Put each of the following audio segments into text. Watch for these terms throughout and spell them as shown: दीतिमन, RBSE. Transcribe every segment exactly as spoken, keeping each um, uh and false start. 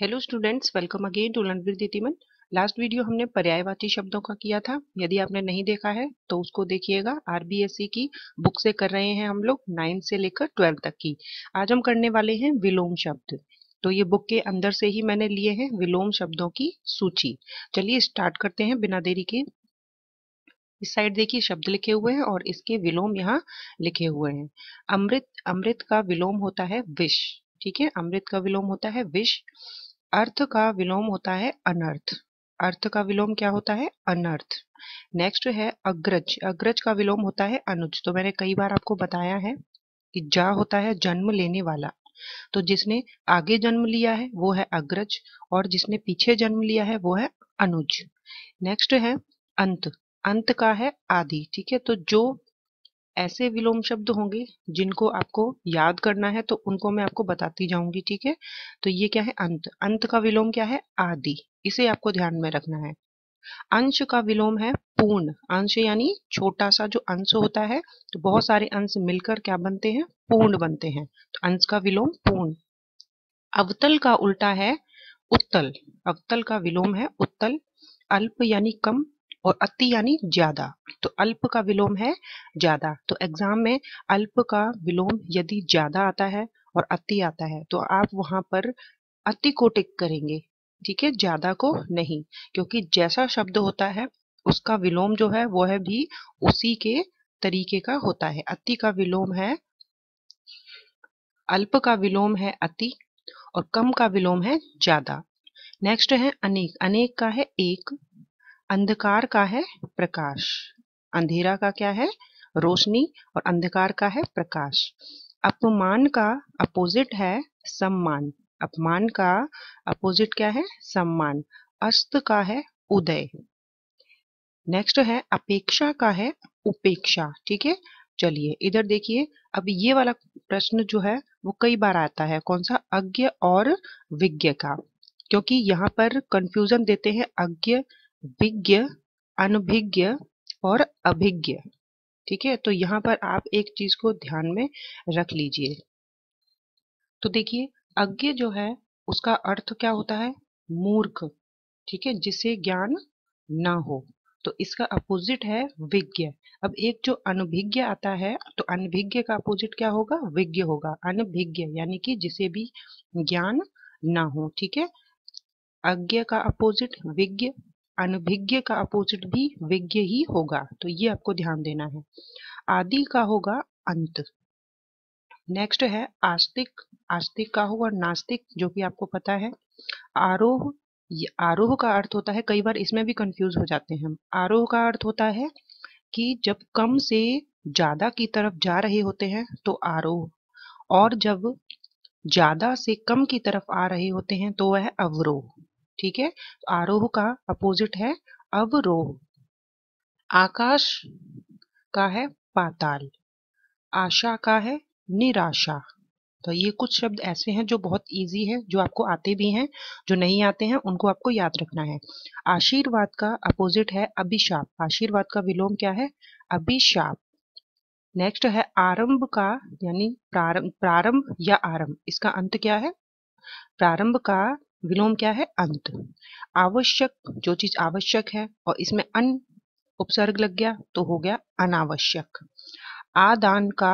Hello students, welcome again to learn with दीतिमन। Last video हमने पर्यायवाची शब्दों का किया था। यदि आपने नहीं देखा है तो उसको देखिएगा। आरबीएसई की बुक से कर रहे हैं हम लोग नाइन्थ से लेकर ट्वेल्थ तक की। आज हम करने वाले हैं विलोम शब्द। तो ये बुक के अंदर से ही मैंने लिए हैं विलोम शब्दों की सूची। चलिए स्टार्ट करते हैं बिना देरी के। इस साइड देखिए शब्द लिखे हुए हैं और इसके विलोम यहाँ लिखे हुए हैं। अमृत, अमृत का विलोम होता है विष। ठीक है, अमृत का विलोम होता है विष। अर्थ का विलोम होता है अनर्थ। अर्थ का विलोम क्या होता है? अनर्थ। नेक्स्ट है अग्रज। अग्रज का विलोम होता है अनुज। तो मैंने कई बार आपको बताया है कि जा होता है जन्म लेने वाला। तो जिसने आगे जन्म लिया है वो है अग्रज और जिसने पीछे जन्म लिया है वो है अनुज। नेक्स्ट है अंत। अंत का है आदि। ठीक है, तो जो ऐसे विलोम शब्द होंगे जिनको आपको याद करना है तो उनको मैं आपको बताती जाऊंगी। ठीक है, तो ये क्या है? अंत। अंत का विलोम क्या है? आदि। इसे आपको ध्यान में रखना है। अंश का विलोम है पूर्ण। अंश यानी छोटा सा जो अंश होता है, तो बहुत सारे अंश मिलकर क्या बनते हैं? पूर्ण बनते हैं। तो अंश का विलोम पूर्ण। अवतल का उल्टा है उत्तल। अवतल का विलोम है उत्तल। अल्प यानी कम और अति यानी ज्यादा। तो अल्प का विलोम है ज्यादा। तो एग्जाम में अल्प का विलोम यदि ज्यादा आता है और अति आता है तो आप वहां पर अति को टिक करेंगे। ठीक है, ज्यादा को नहीं, क्योंकि जैसा शब्द होता है उसका विलोम जो है वह भी उसी के तरीके का होता है। अति का विलोम है अल्प, का विलोम है अति और कम का विलोम है ज्यादा। नेक्स्ट है अनेक। अनेक का है एक। अंधकार का है प्रकाश। अंधेरा का क्या है? रोशनी और अंधकार का है प्रकाश। अपमान का अपोजिट है सम्मान। अपमान का अपोजिट क्या है? सम्मान। अस्त का है उदय। नेक्स्ट है अपेक्षा का है उपेक्षा। ठीक है, चलिए इधर देखिए। अब ये वाला प्रश्न जो है वो कई बार आता है, कौन सा? अज्ञ और विज्ञ का, क्योंकि यहाँ पर कंफ्यूजन देते हैं अज्ञ, विज्ञ, अनभिज्ञ और अभिज्ञ। ठीक है, तो यहाँ पर आप एक चीज को ध्यान में रख लीजिए। तो देखिए अज्ञ जो है उसका अर्थ क्या होता है? मूर्ख। ठीक है, जिसे ज्ञान ना हो। तो इसका अपोजिट है विज्ञ। अब एक जो अनभिज्ञ आता है तो अनभिज्ञ का अपोजिट क्या होगा? विज्ञ होगा। अनभिज्ञ यानी कि जिसे भी ज्ञान ना हो। ठीक है, अज्ञ का अपोजिट विज्ञ, अनभिज्ञ का अपोजिट भी विज्ञ ही होगा। तो ये आपको ध्यान देना है। आदि का होगा अंत। नेक्स्ट है आस्तिक। आस्तिक का होगा नास्तिक, जो कि आपको पता है। आरोह, आरोह का अर्थ होता है, कई बार इसमें भी कंफ्यूज हो जाते हैं हम। आरोह का अर्थ होता है कि जब कम से ज्यादा की तरफ जा रहे होते हैं तो आरोह, और जब ज्यादा से कम की तरफ आ रहे होते हैं तो वह अवरोह। ठीक है, तो आरोह का अपोजिट है अवरोह। आकाश का है पाताल। आशा का है निराशा। तो ये कुछ शब्द ऐसे हैं जो बहुत इजी है, जो आपको आते भी हैं, जो नहीं आते हैं उनको आपको याद रखना है। आशीर्वाद का अपोजिट है अभिशाप। आशीर्वाद का विलोम क्या है? अभिशाप। नेक्स्ट है आरंभ का, यानी प्रारंभ, प्रारंभ या आरंभ। इसका अंत क्या है? प्रारंभ का विलोम क्या है? अंत। आवश्यक, जो चीज आवश्यक है और इसमें अन उपसर्ग लग गया तो हो गया अनावश्यक। आदान का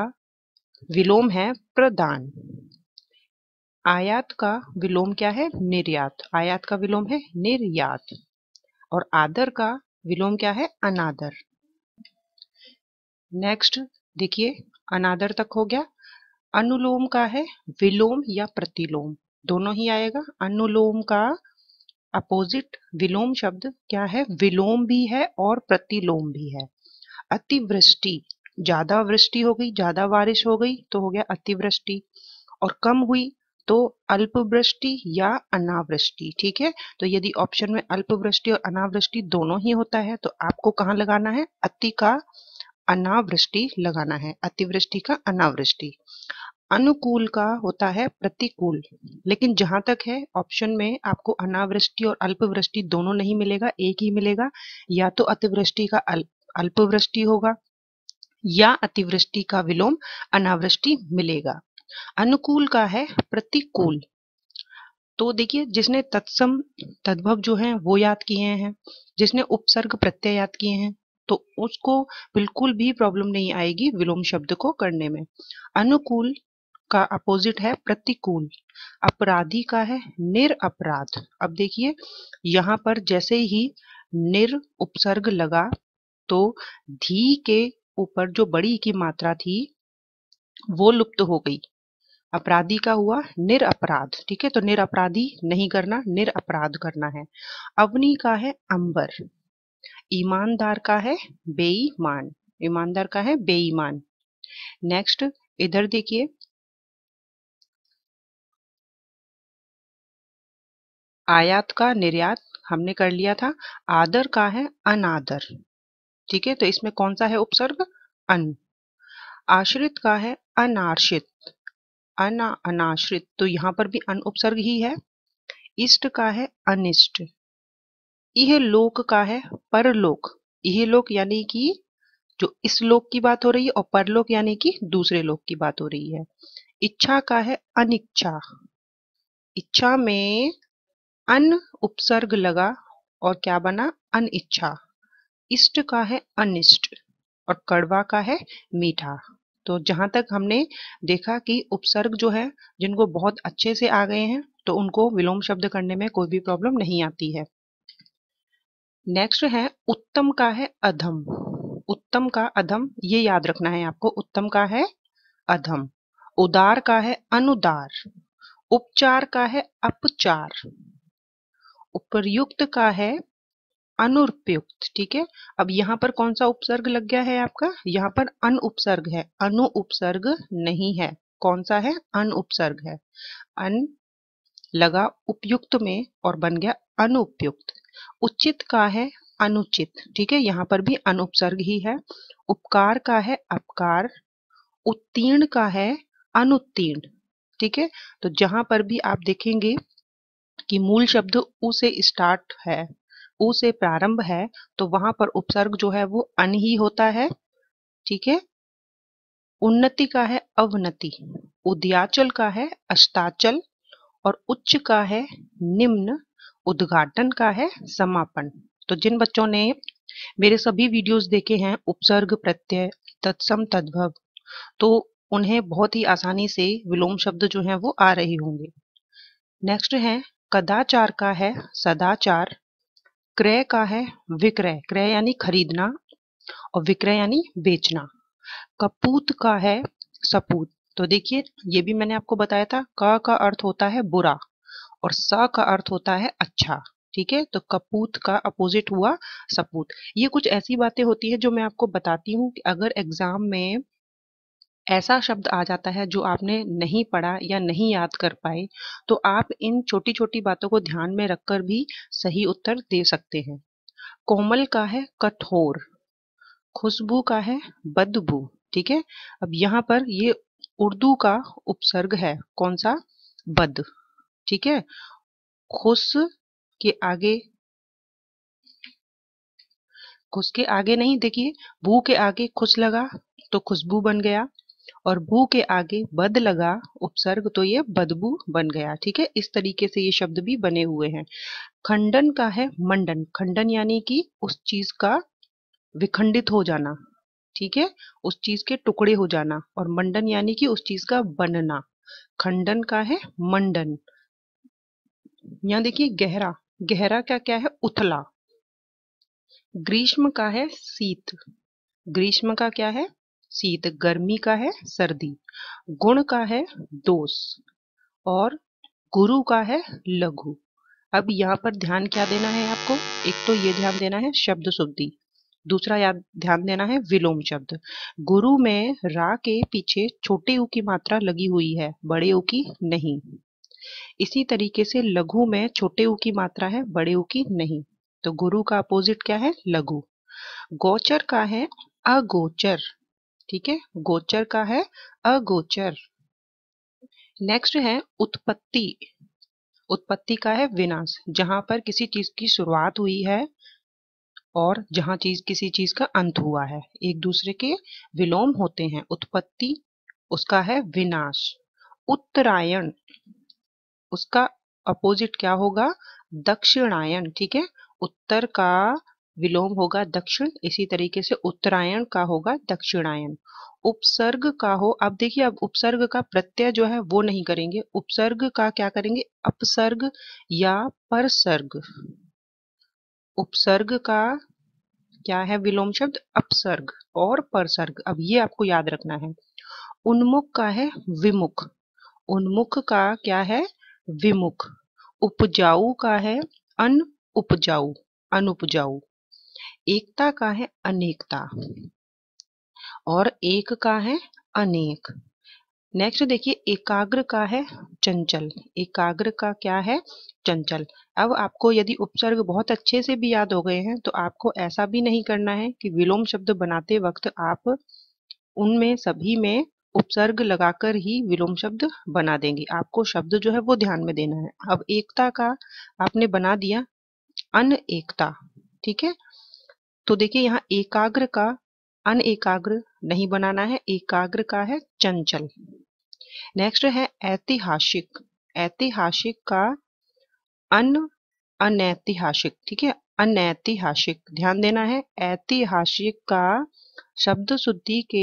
विलोम है प्रदान। आयात का विलोम क्या है? निर्यात। आयात का विलोम है निर्यात। और आदर का विलोम क्या है? अनादर। नेक्स्ट देखिए, अनादर तक हो गया। अनुलोम का है विलोम या प्रतिलोम, दोनों ही आएगा। अनुलोम का अपोजिट विलोम शब्द क्या है? विलोम भी है और प्रतिलोम भी है। अतिवृष्टि, ज्यादा वृष्टि हो गई, ज्यादा बारिश हो गई तो हो गया अतिवृष्टि, और कम हुई तो अल्पवृष्टि या अनावृष्टि। ठीक है, तो यदि ऑप्शन में अल्पवृष्टि और अनावृष्टि दोनों ही होता है तो आपको कहाँ लगाना है? अति का अनावृष्टि लगाना है। अतिवृष्टि का अनावृष्टि। अनुकूल का होता है प्रतिकूल, लेकिन जहां तक है ऑप्शन में आपको अनावृष्टि और अल्पवृष्टि दोनों नहीं मिलेगा, एक ही मिलेगा। या तो अतिवृष्टि का अल्प, अल्पवृष्टि होगा या अतिवृष्टि का विलोम अनावृष्टि मिलेगा। अनुकूल का है प्रतिकूल। तो देखिए, जिसने तत्सम तद्भव जो है वो याद किए हैं, जिसने उपसर्ग प्रत्यय याद किए हैं, तो उसको बिल्कुल भी प्रॉब्लम नहीं आएगी विलोम शब्द को करने में। अनुकूल का अपोजिट है प्रतिकूल, अपराधी का है निरअपराध। अब देखिए यहाँ पर जैसे ही निर उपसर्ग लगा तो धी के ऊपर जो बड़ी की मात्रा थी वो लुप्त हो गई, अपराधी का हुआ निरअपराध। ठीक है, तो निरअपराधी नहीं करना, निरअपराध करना है। अवनी का है अंबर, ईमानदार का है बेईमान, ईमानदार का है बेईमान। नेक्स्ट इधर देखिए, आयात का निर्यात हमने कर लिया था। आदर का है अनादर, ठीक है, तो इसमें कौन सा है उपसर्ग, अन। आश्रित का है अनाश्रित, अना अनाश्रित, तो यहाँ पर भी अन उपसर्ग ही है। इष्ट का है अनिष्ट। यह लोक का है परलोक, यह लोक यानी कि जो इस लोक की बात हो रही है और परलोक यानी कि दूसरे लोक की बात हो रही है। इच्छा का है अनिच्छा, इच्छा में अन उपसर्ग लगा और क्या बना, अनिच्छा। इष्ट का है अनिष्ट और कड़वा का है मीठा। तो जहां तक हमने देखा कि उपसर्ग जो है जिनको बहुत अच्छे से आ गए हैं तो उनको विलोम शब्द करने में कोई भी प्रॉब्लम नहीं आती है। नेक्स्ट है उत्तम का है अधम, उत्तम का अधम, ये याद रखना है आपको, उत्तम का है अधम। उदार का है अनुदार, उपचार का है अपचार, उपर्युक्त का है अनुपयुक्त। ठीक है, अब यहाँ पर कौन सा उपसर्ग लग गया है आपका, यहाँ पर अन उपसर्ग है, अनु उपसर्ग नहीं है। कौन सा है, अन उपसर्ग है, अन लगा उपयुक्त में और बन गया अनुपयुक्त। उचित का है अनुचित, ठीक है, यहाँ पर भी अन उपसर्ग ही है। उपकार का है अपकार, उत्तीर्ण का है अनुत्तीर्ण। ठीक है, तो जहां पर भी आप देखेंगे कि मूल शब्द उ से स्टार्ट है, उ से प्रारंभ है, तो वहां पर उपसर्ग जो है वो अन ही होता है। ठीक है, उन्नति का है अवनति, उद्याचल का है अष्टाचल और उच्च का है निम्न, उद्घाटन का है समापन। तो जिन बच्चों ने मेरे सभी वीडियोस देखे हैं उपसर्ग प्रत्यय तत्सम तद्भव, तो उन्हें बहुत ही आसानी से विलोम शब्द जो हैं वो आ रहे होंगे। नेक्स्ट है कदाचार का है सदाचार, क्रय का है विक्रय, क्रय यानी खरीदना और विक्रय यानी बेचना। कपूत का है सपूत, तो देखिए ये भी मैंने आपको बताया था, क का अर्थ होता है बुरा और स का अर्थ होता है अच्छा। ठीक है, तो कपूत का अपोजिट हुआ सपूत। ये कुछ ऐसी बातें होती है जो मैं आपको बताती हूँ कि अगर एग्जाम में ऐसा शब्द आ जाता है जो आपने नहीं पढ़ा या नहीं याद कर पाए, तो आप इन छोटी छोटी बातों को ध्यान में रखकर भी सही उत्तर दे सकते हैं। कोमल का है कठोर, खुशबू का है बदबू। ठीक है, अब यहाँ पर ये उर्दू का उपसर्ग है, कौन सा, बद। ठीक है, खुश के आगे, खुश के आगे नहीं, देखिए बू के आगे खुश लगा तो खुशबू बन गया और भू के आगे बद लगा उपसर्ग तो ये बदबू बन गया। ठीक है, इस तरीके से ये शब्द भी बने हुए हैं। खंडन का है मंडन, खंडन यानी कि उस चीज का विखंडित हो जाना। ठीक है, उस चीज के टुकड़े हो जाना और मंडन यानी कि उस चीज का बनना। खंडन का है मंडन। यहाँ देखिए गहरा, गहरा क्या क्या है, उथला। ग्रीष्म का है शीत, ग्रीष्म का क्या है, शीत। गर्मी का है सर्दी। गुण का है दोष और गुरु का है लघु। अब यहाँ पर ध्यान क्या देना है आपको, एक तो ये ध्यान देना है शब्द शुद्धि, दूसरा याद ध्यान देना है विलोम शब्द। गुरु में रा के पीछे छोटे ऊ की मात्रा लगी हुई है, बड़े ऊ की नहीं। इसी तरीके से लघु में छोटे ऊ की मात्रा है, बड़े ऊ की नहीं, तो गुरु का अपोजिट क्या है, लघु। गोचर का है अगोचर, ठीक है, गोचर का है अगोचर। नेक्स्ट है उत्पत्ति, उत्पत्ति का है विनाश, जहां पर किसी चीज की शुरुआत हुई है और जहां चीज किसी चीज का अंत हुआ है, एक दूसरे के विलोम होते हैं। उत्पत्ति उसका है विनाश। उत्तरायण उसका अपोजिट क्या होगा, दक्षिणायन। ठीक है, उत्तर का विलोम होगा दक्षिण, इसी तरीके से उत्तरायण का होगा दक्षिणायन। उपसर्ग का हो, अब देखिए अब उपसर्ग का प्रत्यय जो है वो नहीं करेंगे, उपसर्ग का क्या करेंगे, अपसर्ग या परसर्ग। उपसर्ग का क्या है विलोम शब्द, अपसर्ग और परसर्ग, अब ये आपको याद रखना है। उन्मुख का है विमुख, उन्मुख का क्या है विमुख। उपजाऊ का है अन उपजाऊ, अनुपजाऊ। एकता का है अनेकता और एक का है अनेक। नेक्स्ट देखिए एकाग्र का है चंचल, एकाग्र का क्या है चंचल। अब आपको यदि उपसर्ग बहुत अच्छे से भी याद हो गए हैं तो आपको ऐसा भी नहीं करना है कि विलोम शब्द बनाते वक्त आप उनमें सभी में उपसर्ग लगाकर ही विलोम शब्द बना देंगे, आपको शब्द जो है वो ध्यान में देना है। अब एकता का आपने बना दिया अनेकता, ठीक है, तो देखिए यहाँ एकाग्र का अनेकाग्र नहीं बनाना है, एकाग्र का है चंचल। नेक्स्ट है ऐतिहासिक, ऐतिहासिक का अन अनैतिहासिक, ठीक है, अनैतिहासिक ध्यान देना है। ऐतिहासिक का शब्द शुद्धि के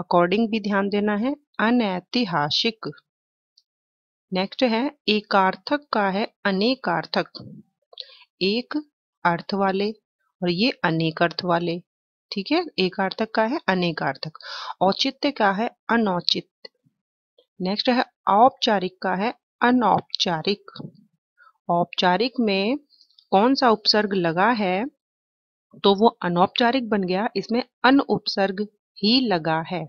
अकॉर्डिंग भी ध्यान देना है, अनैतिहासिक। नेक्स्ट है एकार्थक का है अनेकार्थक, एक अर्थ वाले और ये अनेक अर्थ वाले, ठीक है, एकार्थक का है अनेकार्थक। औचित्य का है अनौचित्य। नेक्स्ट है औपचारिक का है अनौपचारिक। औपचारिक में कौन सा उपसर्ग लगा है तो वो अनौपचारिक बन गया, इसमें अन उपसर्ग ही लगा है।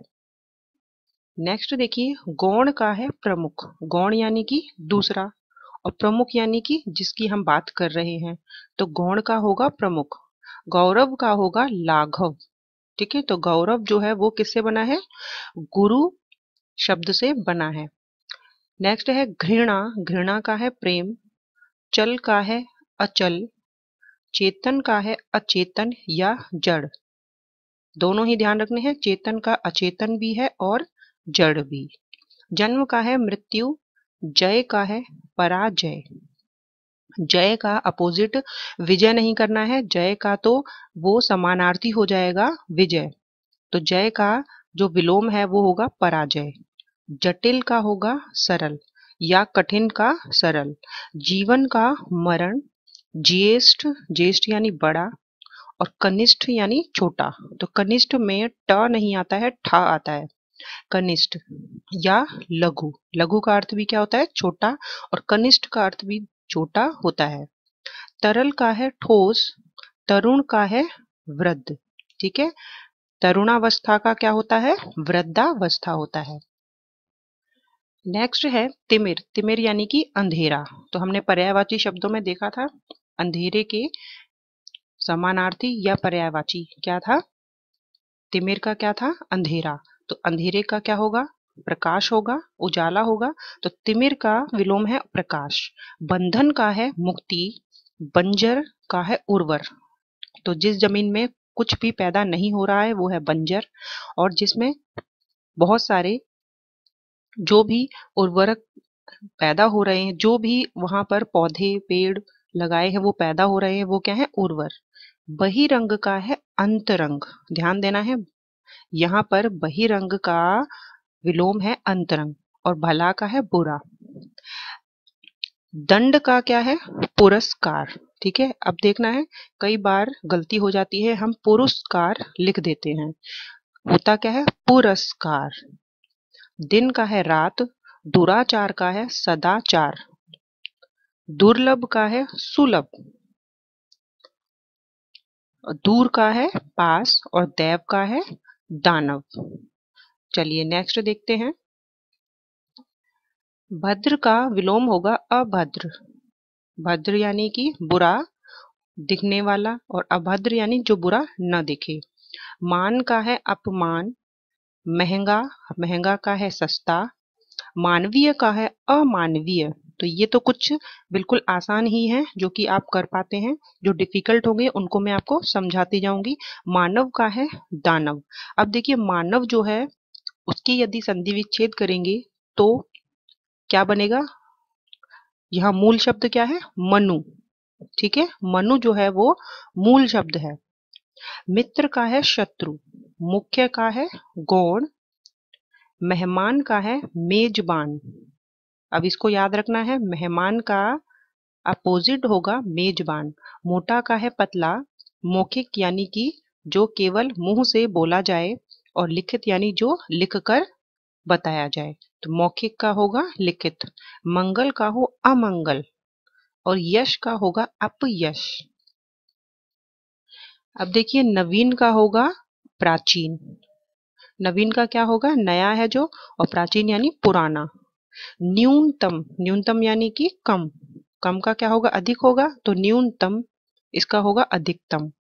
नेक्स्ट देखिए गौण का है प्रमुख, गौण यानी कि दूसरा और प्रमुख यानी कि जिसकी हम बात कर रहे हैं, तो गौण का होगा प्रमुख। गौरव का होगा लाघव, ठीक है, तो गौरव जो है वो किससे बना है, गुरु शब्द से बना है। नेक्स्ट है घृणा, घृणा का है प्रेम। चल का है अचल, चेतन का है अचेतन या जड़, दोनों ही ध्यान रखने हैं, चेतन का अचेतन भी है और जड़ भी। जन्म का है मृत्यु, जय का है पराजय। जय का अपोजिट विजय नहीं करना है, जय का तो वो समानार्थी हो जाएगा विजय, तो जय का जो विलोम है वो होगा पराजय। जटिल का होगा सरल या कठिन का सरल। जीवन का मरण, ज्येष्ठ, ज्येष्ठ यानी बड़ा और कनिष्ठ यानी छोटा, तो कनिष्ठ में ट नहीं आता है, ठा आता है, कनिष्ठ या लघु। लघु का अर्थ भी क्या होता है, छोटा, और कनिष्ठ का अर्थ भी छोटा होता है। तरल का है ठोस, तरुण का है वृद्ध, ठीक है, तरुणावस्था का क्या होता है, वृद्धावस्था होता है। नेक्स्ट है तिमिर, तिमिर यानी कि अंधेरा, तो हमने पर्यायवाची शब्दों में देखा था अंधेरे के समानार्थी या पर्यायवाची क्या था, तिमिर का क्या था अंधेरा, तो अंधेरे का क्या होगा, प्रकाश होगा, उजाला होगा, तो तिमिर का विलोम है प्रकाश। बंधन का है मुक्ति, बंजर का है उर्वर, तो जिस जमीन में कुछ भी पैदा नहीं हो रहा है वो है बंजर, और जिसमें बहुत सारे जो भी उर्वरक पैदा हो रहे हैं, जो भी वहां पर पौधे पेड़ लगाए हैं वो पैदा हो रहे हैं, वो क्या है उर्वर। बहिरंग का है अंतरंग, ध्यान देना है यहाँ पर बहिरंग का विलोम है अंतरंग और भला का है बुरा। दंड का क्या है पुरस्कार, ठीक है, अब देखना है कई बार गलती हो जाती है, हम पुरस्कार लिख देते हैं, होता क्या है पुरस्कार। दिन का है रात, दुराचार का है सदाचार, दुर्लभ का है सुलभ, दूर का है पास और दैव का है दानव। चलिए नेक्स्ट देखते हैं। भद्र का विलोम होगा अभद्र, भद्र यानी कि बुरा दिखने वाला और अभद्र यानी जो बुरा न दिखे। मान का है अपमान, महंगा, महंगा का है सस्ता। मानवीय का है अमानवीय, तो ये तो कुछ बिल्कुल आसान ही है जो कि आप कर पाते हैं, जो डिफिकल्ट होंगे उनको मैं आपको समझाती जाऊंगी। मानव का है दानव, अब देखिए मानव जो है उसकी यदि संधि विच्छेद करेंगे तो क्या बनेगा, यहाँ मूल शब्द क्या है, मनु। ठीक है, मनु जो है वो मूल शब्द है। मित्र का है शत्रु, मुख्य का है गौण, मेहमान का है मेजबान। अब इसको याद रखना है, मेहमान का अपोजिट होगा मेजबान। मोटा का है पतला, मौखिक यानी कि जो केवल मुंह से बोला जाए, और लिखित यानी जो लिख कर बताया जाए। तो मौखिक का होगा लिखित। मंगल का हो अमंगल, और यश का होगा अपयश। अब देखिए, नवीन का होगा प्राचीन। नवीन का क्या होगा, नया है जो, और प्राचीन यानी पुराना। न्यूनतम, न्यूनतम यानी कि कम। कम का क्या होगा, अधिक होगा, तो न्यूनतम इसका होगा अधिकतम।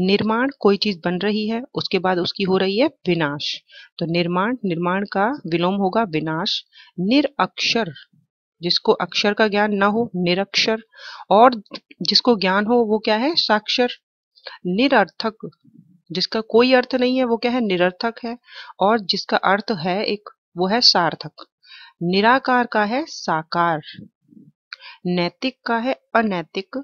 निर्माण, कोई चीज बन रही है उसके बाद उसकी हो रही है विनाश, तो निर्माण, निर्माण का विलोम होगा विनाश। निरअक्षर, जिसको अक्षर का ज्ञान ना हो, निरक्षर, और जिसको ज्ञान हो वो क्या है, साक्षर। निरर्थक, जिसका कोई अर्थ नहीं है वो क्या है, निरर्थक है, और जिसका अर्थ है एक, वो है सार्थक। निराकार का है साकार, नैतिक का है अनैतिक,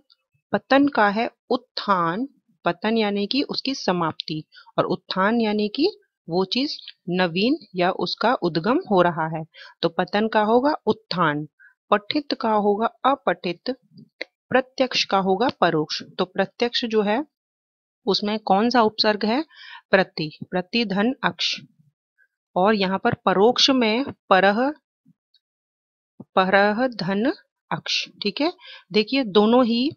पतन का है उत्थान। पतन यानी कि उसकी समाप्ति, और उत्थान यानी कि वो चीज नवीन या उसका उद्गम हो रहा है, तो पतन का होगा उत्थान। पठित का होगा अपठित, प्रत्यक्ष का होगा परोक्ष। तो प्रत्यक्ष जो है उसमें कौन सा उपसर्ग है, प्रति, प्रति धन अक्ष। और यहाँ पर परोक्ष में परह, परह धन अक्ष। ठीक है, देखिए दोनों ही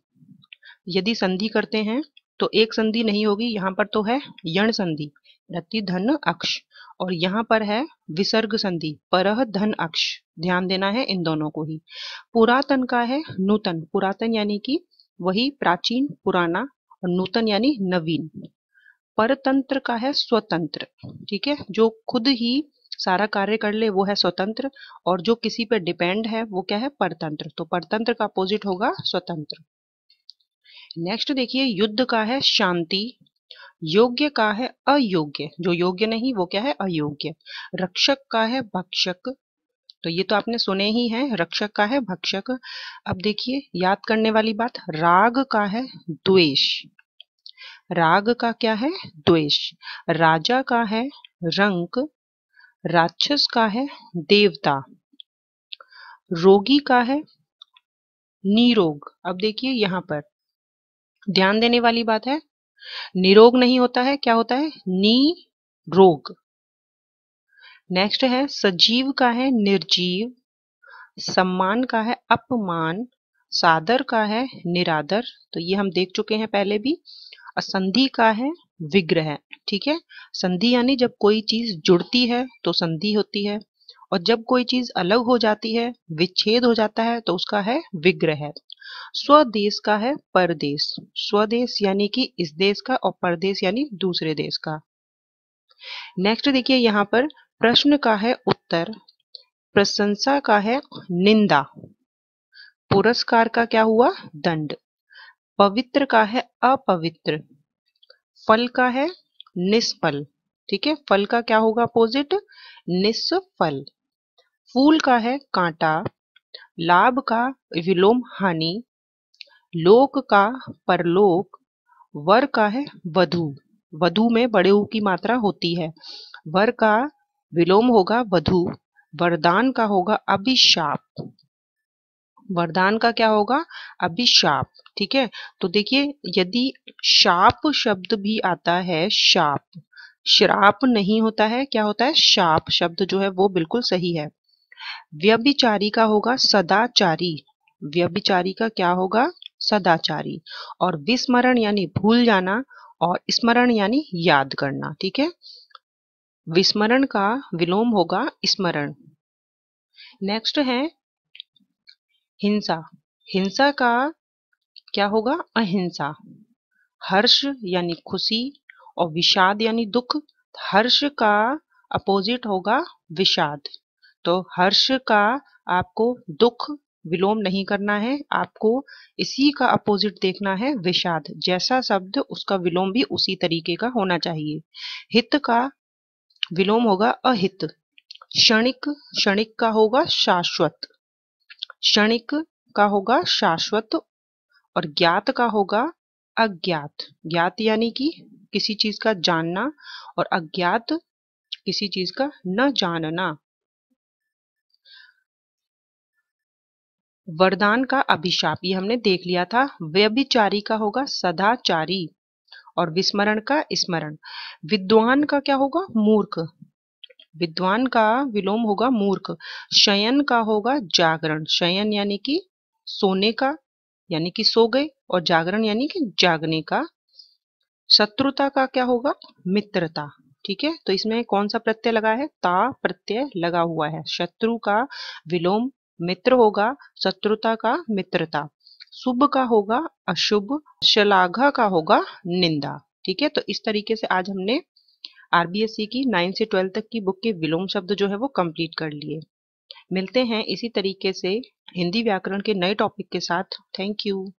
यदि संधि करते हैं तो एक संधि नहीं होगी। यहाँ पर तो है यण संधि, प्रति धन अक्ष, और यहाँ पर है विसर्ग संधि, परह धन अक्ष। ध्यान देना है इन दोनों को ही। पुरातन का है नूतन, पुरातन यानी कि वही प्राचीन पुराना, और नूतन यानी नवीन। परतंत्र का है स्वतंत्र, ठीक है, जो खुद ही सारा कार्य कर ले वो है स्वतंत्र, और जो किसी पे डिपेंड है वो क्या है, परतंत्र। तो परतंत्र का अपोजिट होगा स्वतंत्र। नेक्स्ट देखिए, युद्ध का है शांति, योग्य का है अयोग्य, जो योग्य नहीं वो क्या है, अयोग्य। रक्षक का है भक्षक, तो ये तो आपने सुने ही हैं, रक्षक का है भक्षक। अब देखिए याद करने वाली बात, राग का है द्वेष, राग का क्या है, द्वेष। राजा का है रंक, राक्षस का है देवता, रोगी का है निरोग। अब देखिए यहाँ पर ध्यान देने वाली बात है, निरोग नहीं होता है, क्या होता है, निरोग। नेक्स्ट है, सजीव का है निर्जीव, सम्मान का है अपमान, सादर का है निरादर, तो ये हम देख चुके हैं पहले भी। असंधि का है विग्रह, ठीक है, संधि यानी जब कोई चीज जुड़ती है तो संधि होती है, और जब कोई चीज अलग हो जाती है, विच्छेद हो जाता है, तो उसका है विग्रह। स्वदेश का है परदेश, स्वदेश यानी कि इस देश का, और परदेश यानी दूसरे देश का। नेक्स्ट देखिए यहाँ पर, प्रश्न का है उत्तर, प्रशंसा का है निंदा, पुरस्कार का क्या हुआ, दंड, पवित्र का है अपवित्र, फल का है निष्फल, ठीक है, फल का क्या होगा अपोजिट, निष्फल। फूल का है कांटा, लाभ का विलोम हानि, लोक का परलोक, वर का है वधु, वधु में बड़े ऊ की मात्रा होती है, वर का विलोम होगा वधु। वरदान का होगा अभिशाप, वरदान का क्या होगा, अभिशाप। ठीक है, तो देखिए यदि शाप शब्द भी आता है, शाप, श्राप नहीं होता है, क्या होता है, शाप शब्द जो है वो बिल्कुल सही है। व्यभिचारी का होगा सदाचारी, व्यभिचारी का क्या होगा, सदाचारी। और विस्मरण यानी भूल जाना, और स्मरण यानी याद करना, ठीक है, विस्मरण का विलोम होगा स्मरण। नेक्स्ट है हिंसा, हिंसा का क्या होगा, अहिंसा। हर्ष यानी खुशी, और विषाद यानी दुख, हर्ष का अपोजिट होगा विषाद, तो हर्ष का आपको दुख विलोम नहीं करना है, आपको इसी का अपोजिट देखना है विषाद। जैसा शब्द उसका विलोम भी उसी तरीके का होना चाहिए। हित का विलोम होगा अहित, क्षणिक, क्षणिक का होगा शाश्वत, क्षणिक का होगा शाश्वत और ज्ञात का होगा अज्ञात। ज्ञात यानी कि किसी चीज का जानना और अज्ञात किसी चीज का न जानना। वरदान का अभिशाप ये हमने देख लिया था। व्यभिचारी का होगा सदाचारी और विस्मरण का स्मरण। विद्वान का क्या होगा मूर्ख, विद्वान का विलोम होगा मूर्ख। शयन का होगा जागरण, शयन यानी कि सोने का यानी कि सो गए और जागरण यानी कि जागने का। शत्रुता का क्या होगा मित्रता। ठीक है, तो इसमें कौन सा प्रत्यय लगा है, ता प्रत्यय लगा हुआ है। शत्रु का विलोम मित्र होगा, शत्रुता का मित्रता। शुभ का होगा अशुभ, शलाघा का होगा निंदा। ठीक है, तो इस तरीके से आज हमने आरबीएसई की नाइन से ट्वेल्व तक की बुक के विलोम शब्द जो है वो कंप्लीट कर लिए। मिलते हैं इसी तरीके से हिंदी व्याकरण के नए टॉपिक के साथ। Thank you.